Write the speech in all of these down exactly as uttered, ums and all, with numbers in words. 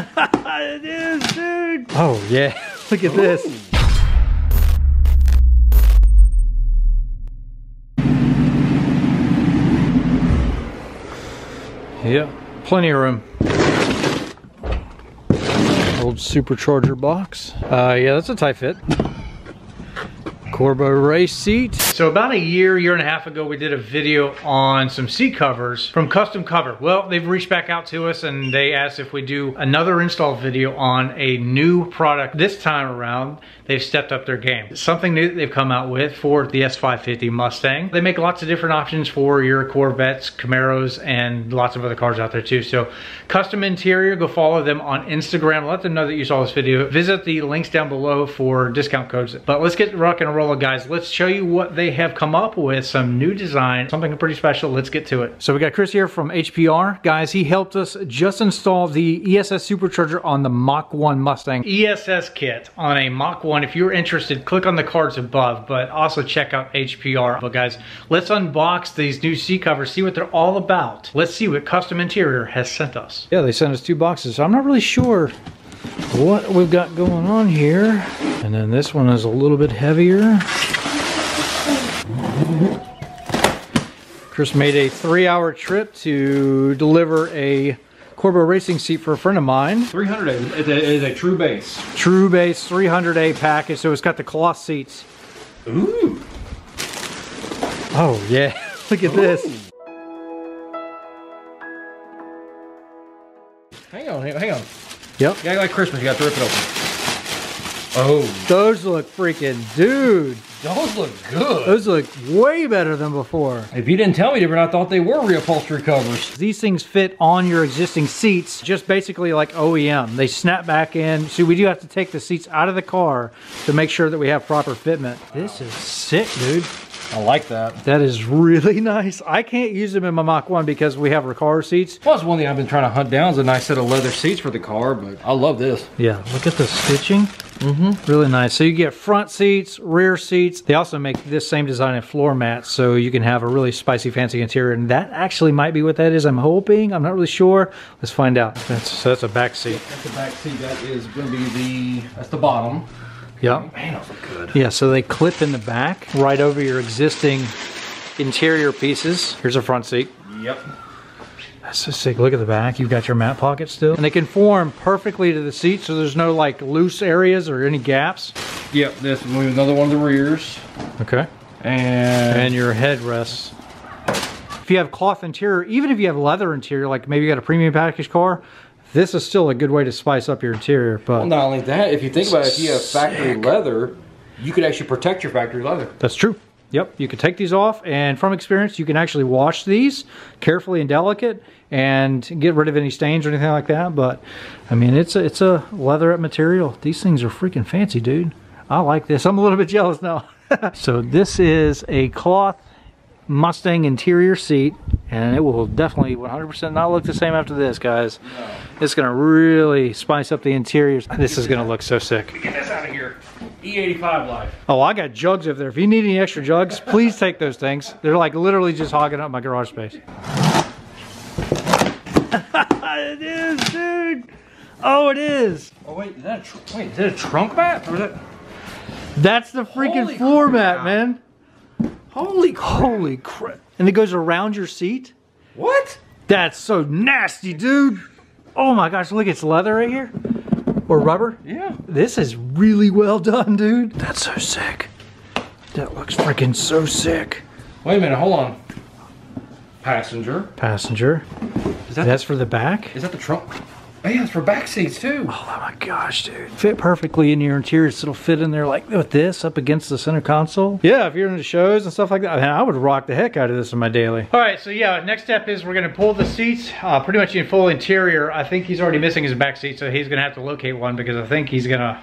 It is, dude. Oh yeah, look at Ooh. This. Yep, plenty of room. Old supercharger box. Uh, yeah, that's a tight fit. Corbeau race seat. So about a year, year and a half ago, we did a video on some seat covers from Kustom Cover. Well, they've reached back out to us and they asked if we do another install video on a new product. This time around, they've stepped up their game. It's something new that they've come out with for the S five fifty Mustang. They make lots of different options for your Corvettes, Camaros, and lots of other cars out there too. So Kustom Interior, go follow them on Instagram. Let them know that you saw this video. Visit the links down below for discount codes. But let's get rock and roll. Guys, let's show you what they have come up with. Some new design, something pretty special. Let's get to it. So we got Chris here from H P R. Guys, he helped us just install the E S S supercharger on the Mach one Mustang. E S S kit on a Mach one. If you're interested, click on the cards above, but also check out H P R. But guys, let's unbox these new seat covers, see what they're all about. Let's see what Kustom Interior has sent us. Yeah, they sent us two boxes. So I'm not really sure what we've got going on here. And then this one is a little bit heavier. Chris made a three-hour trip to deliver a Corbeau racing seat for a friend of mine. three hundred A, it is a true base. True base, three hundred A package, so it's got the cloth seats. Ooh. Oh yeah, look at Ooh. This. Hang on, hang on. Yep. You gotta like Christmas, you gotta rip it open. Oh, those look freaking, dude. Those look good. Those look way better than before. If you didn't tell me different, I thought they were reupholstery covers. These things fit on your existing seats, just basically like O E M. They snap back in. So we do have to take the seats out of the car to make sure that we have proper fitment. Wow. This is sick, dude. I like that. That is really nice. I can't use them in my Mach one because we have Recaro seats. Well, it's one thing I've been trying to hunt down is a nice set of leather seats for the car, but I love this. Yeah, look at the stitching. Mm-hmm. Really nice. So you get front seats, rear seats. They also make this same design in floor mats, so you can have a really spicy, fancy interior. And that actually might be what that is. I'm hoping. I'm not really sure. Let's find out. That's, so that's a back seat. That's a back seat. That is going to be the, that's the bottom. Yeah. Man, those look good. Yeah, so they clip in the back right over your existing interior pieces. Here's a front seat. Yep. That's so sick. Look at the back. You've got your mat pocket still. And they conform perfectly to the seat, so there's no like loose areas or any gaps. Yep, this is another one of the rears. Okay. And, and your headrests. If you have cloth interior, even if you have leather interior, like maybe you got a premium package car, this is still a good way to spice up your interior. But well, not only that, if you think about it, if you have factory sick. leather, you could actually protect your factory leather. That's true. Yep, you can take these off, and from experience, you can actually wash these carefully and delicate and get rid of any stains or anything like that. But, I mean, it's a, it's a leatherette material. These things are freaking fancy, dude. I like this. I'm a little bit jealous now. So this is a cloth Mustang interior seat, and it will definitely one hundred percent not look the same after this, guys. No. It's going to really spice up the interiors. This is going to look so sick. Get this out of here. E eighty-five life. Oh, I got jugs over there. If you need any extra jugs, please take those things. They're like literally just hogging up my garage space. It is, dude. Oh, it is. Oh, wait. Is that a, tr wait, is that a trunk mat? Or is that... That's the freaking Holy floor crap. mat, man. Holy crap. Holy crap. And it goes around your seat? What? That's so nasty, dude. Oh my gosh, look, it's leather right here. Or rubber. Yeah. This is really well done, dude. That's so sick. That looks freaking so sick. Wait a minute, hold on. Passenger. Passenger. Is that That's the, for the back? Is that the trunk? Oh yeah, it's for back seats too. Oh my gosh, dude. Fit perfectly in your interiors. It'll fit in there like with this up against the center console. Yeah, if you're into shows and stuff like that, man, I would rock the heck out of this in my daily. All right, so yeah, next step is we're gonna pull the seats uh, pretty much in full interior. I think he's already missing his back seat, so he's gonna have to locate one because I think he's gonna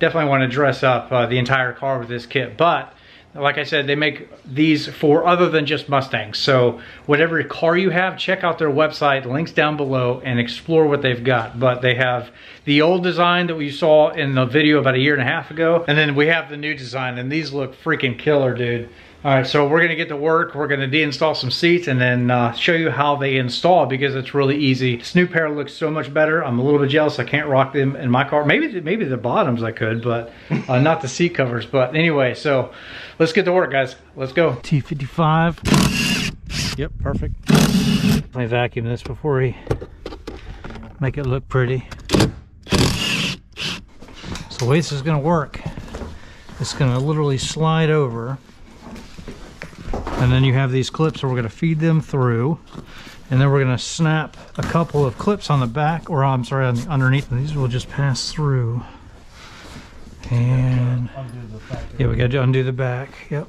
definitely wanna dress up uh, the entire car with this kit. But like I said, they make these for other than just Mustangs. So whatever car you have, check out their website, links down below, and explore what they've got. But they have the old design that we saw in the video about a year and a half ago. And then we have the new design, and these look freaking killer, dude. All right, so we're gonna get to work. We're gonna deinstall some seats and then uh, show you how they install, because it's really easy. This new pair looks so much better. I'm a little bit jealous I can't rock them in my car. Maybe, maybe the bottoms I could, but uh, not the seat covers. But anyway, so let's get to work, guys. Let's go. T fifty-five. Yep, perfect. Let me vacuum this before we make it look pretty. So the way this is gonna work, it's gonna literally slide over, and then you have these clips, so we're gonna feed them through, and then we're gonna snap a couple of clips on the back, or I'm sorry, on the underneath, and these will just pass through. And yeah, we gotta undo the back. Yep.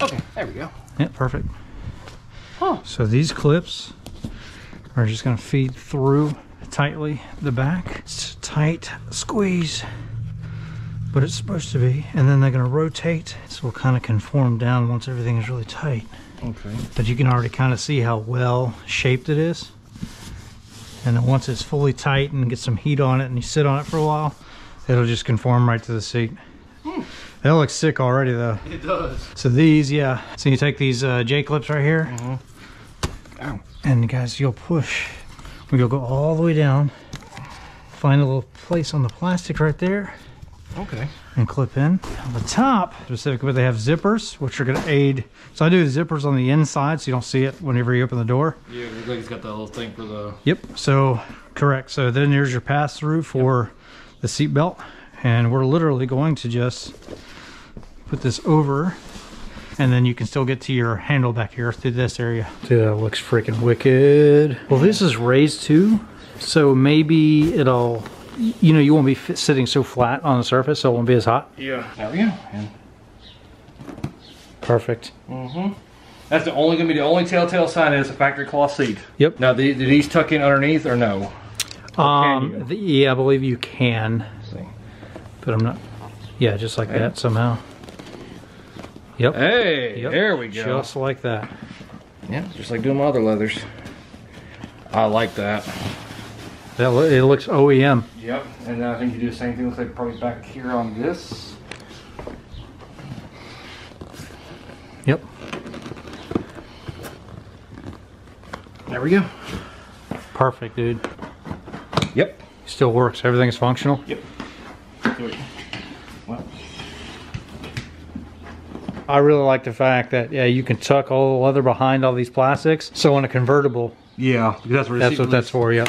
Okay, there we go. Yeah, perfect. Huh. So these clips are just gonna feed through tightly the back. It's a tight squeeze, but it's supposed to be, and then they're gonna rotate, so we'll kind of conform down once everything is really tight. Okay. But you can already kind of see how well shaped it is. And then once it's fully tight and gets some heat on it and you sit on it for a while, it'll just conform right to the seat. Mm. That looks sick already though. It does. So these, yeah. So you take these uh, J-clips right here. Mm-hmm. Ow. And guys, you'll push. We'll go all the way down, find a little place on the plastic right there. Okay. And clip in. On the top, specifically, but they have zippers, which are gonna aid. So I do the zippers on the inside so you don't see it whenever you open the door. Yeah, it looks like it's got that little thing for the... Yep, so, correct. So then there's your pass through for yep. the seat belt. And we're literally going to just put this over, and then you can still get to your handle back here through this area. Dude, that looks freaking wicked. Well, this is raised too, so maybe it'll... You know, you won't be fit, sitting so flat on the surface, so it won't be as hot. Yeah. There we go. Yeah. Perfect. Mm-hmm. That's the only gonna be the only telltale sign is a factory cloth seat. Yep. Now, do, do these tuck in underneath or no? Or um. The, yeah, I believe you can. Let's see. But I'm not. Yeah, just like hey. that somehow. Yep. Hey. Yep. There we go. Just like that. Yeah. Just like doing my other leathers. I like that. That lo it looks O E M. Yep, and then I think you do the same thing. Looks like probably back here on this. Yep. There we go. Perfect, dude. Yep. Still works. Everything's functional. Yep. Do it. Well. I really like the fact that yeah, you can tuck all the leather behind all these plastics. So on a convertible. Yeah, because that's what that's what that's for. Yep.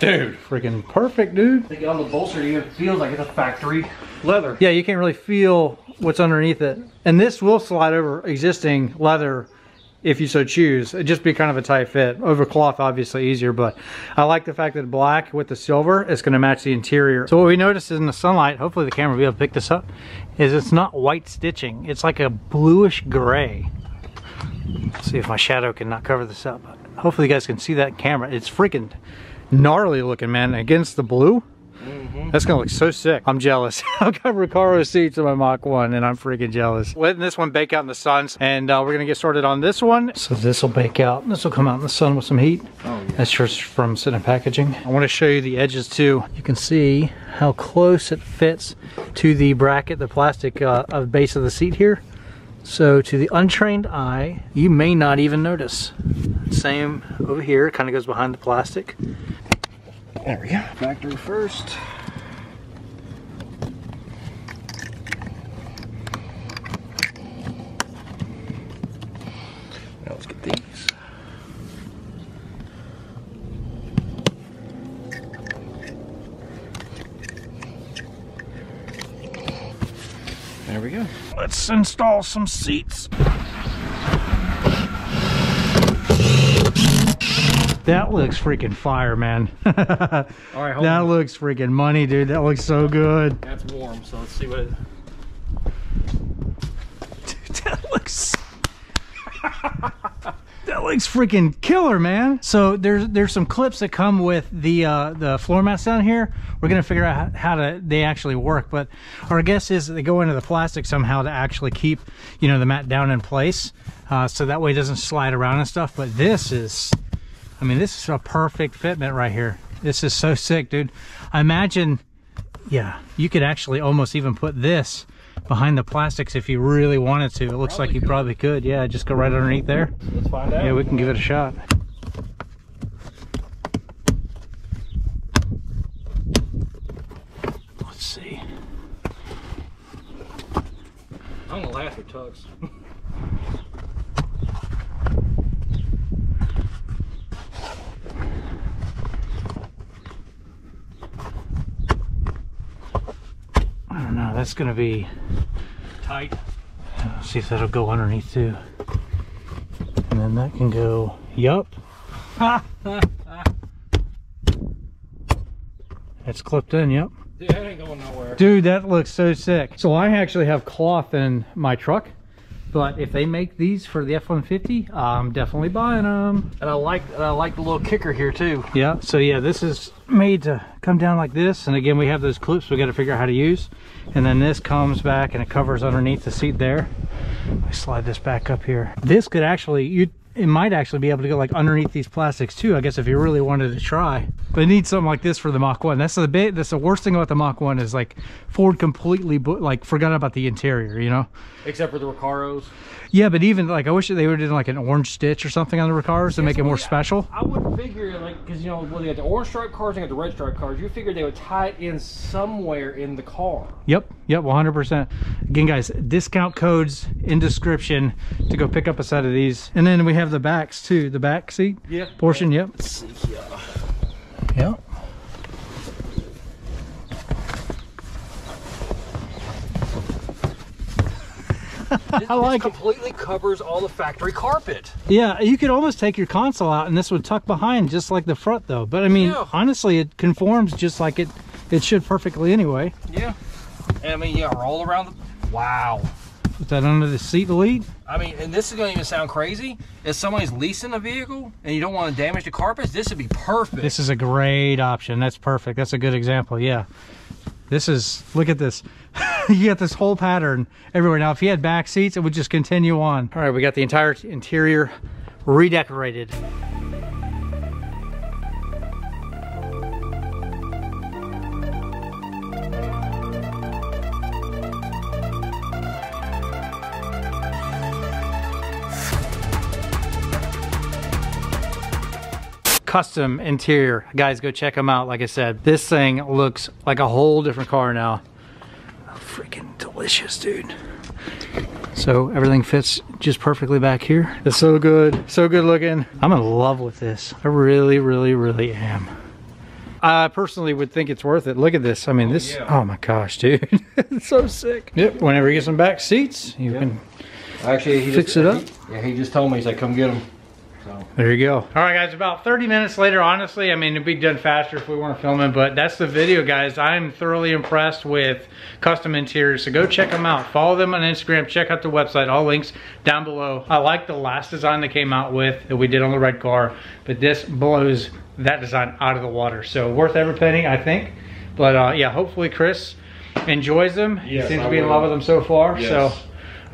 Dude, freaking perfect, dude. I think on the bolster, it feels like it's a factory leather. Yeah, you can't really feel what's underneath it. And this will slide over existing leather if you so choose. It'd just be kind of a tight fit. Over cloth, obviously, easier, but I like the fact that black with the silver is going to match the interior. So what we noticed is in the sunlight, hopefully the camera will be able to pick this up, is it's not white stitching. It's like a bluish gray. Let's see if my shadow can not cover this up. Hopefully you guys can see that camera. It's freaking... gnarly looking, man, against the blue. Mm-hmm. That's gonna look so sick. I'm jealous. I've got Recaro seats in my Mach one and I'm freaking jealous. Letting this one bake out in the sun, and uh, we're gonna get started on this one. So this will bake out. This will come out in the sun with some heat. Oh, yeah. That's just from sitting packaging. I want to show you the edges too. You can see how close it fits to the bracket, the plastic uh, of base of the seat here. So to the untrained eye, you may not even notice. Same over here, kind of goes behind the plastic. There we go. Factory first. Now let's get these. There we go. Let's install some seats. That looks freaking fire, man. All right, hold that on. Looks freaking money, dude. That looks so good. That's warm, so let's see what it... Dude, that looks... That looks freaking killer, man. So there's there's some clips that come with the uh, the floor mats down here. We're gonna figure out how to they actually work, but our guess is that they go into the plastic somehow to actually keep, you know, the mat down in place, uh, so that way it doesn't slide around and stuff. But this is... I mean, this is a perfect fitment right here. This is so sick, dude. I imagine, yeah, you could actually almost even put this behind the plastics if you really wanted to. It looks probably like you could. probably could. Yeah, just go right underneath there. Let's find out. Yeah, we can give it a shot. Let's see. I'm gonna laugh at tugs. That's gonna be tight. Let's see if that'll go underneath too. And then that can go, yup. It's clipped in, yep. Dude, that ain't going nowhere. Dude, that looks so sick. So I actually have cloth in my truck, but if they make these for the F one fifty, I'm definitely buying them. And I like I like the little kicker here too. Yeah, so yeah, this is made to come down like this. And again, we have those clips we got to figure out how to use. And then this comes back and it covers underneath the seat there. I slide this back up here. This could actually, you it might actually be able to go like underneath these plastics too, I guess, if you really wanted to try. They need something like this for the Mach one. That's the bit, that's the worst thing about the Mach one is like Ford completely like forgot about the interior, you know? Except for the Recaros. Yeah, but even like I wish they would have done like an orange stitch or something on the Recaros to yeah, make so it more I, special. I would figure like, because you know, well, they got the orange stripe cars and they got the red stripe cars, you figure they would tie it in somewhere in the car. Yep, yep, one hundred percent. Again, guys, discount codes in description to go pick up a set of these. And then we have the backs too, the back seat yep. portion, yep. Let's see here. Yeah. I like it. Completely covers all the factory carpet. Yeah, you could almost take your console out and this would tuck behind just like the front though. But I mean, yeah. honestly, it conforms just like it it should perfectly anyway. Yeah. And I mean, yeah, roll around the... Wow. Put that under the seat delete. I mean, and this is going to even sound crazy. If somebody's leasing a vehicle and you don't want to damage the carpets, this would be perfect. This is a great option. That's perfect. That's a good example. Yeah. This is, look at this. You got this whole pattern everywhere. Now, if you had back seats, it would just continue on. All right, we got the entire interior redecorated. Kustom Interior, guys, go check them out. Like I said, this thing looks like a whole different car now. Freaking delicious, dude. So everything fits just perfectly back here. It's so good, so good looking. I'm in love with this. I really, really, really am. I personally would think it's worth it. Look at this. I mean, this, oh, yeah. oh my gosh, dude. It's so sick. Yep, whenever you get some back seats, you yep. can Actually, he fix just, it up. He, yeah, he just told me, he's like, come get them. There you go. All right, guys, about thirty minutes later, honestly, I mean, it'd be done faster if we weren't filming, but that's the video, guys. I'm thoroughly impressed with Kustom Interior, so go check them out. Follow them on Instagram. Check out the website. All links down below. I like the last design they came out with that we did on the red car, but this blows that design out of the water. So worth every penny, I think. But, uh, yeah, hopefully Chris enjoys them. Yes, he seems I to be will. in love with them so far. Yes. So.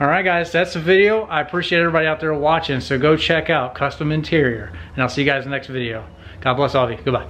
All right, guys, that's the video. I appreciate everybody out there watching, so go check out Kustom Interior, and I'll see you guys in the next video. God bless all of you. Goodbye.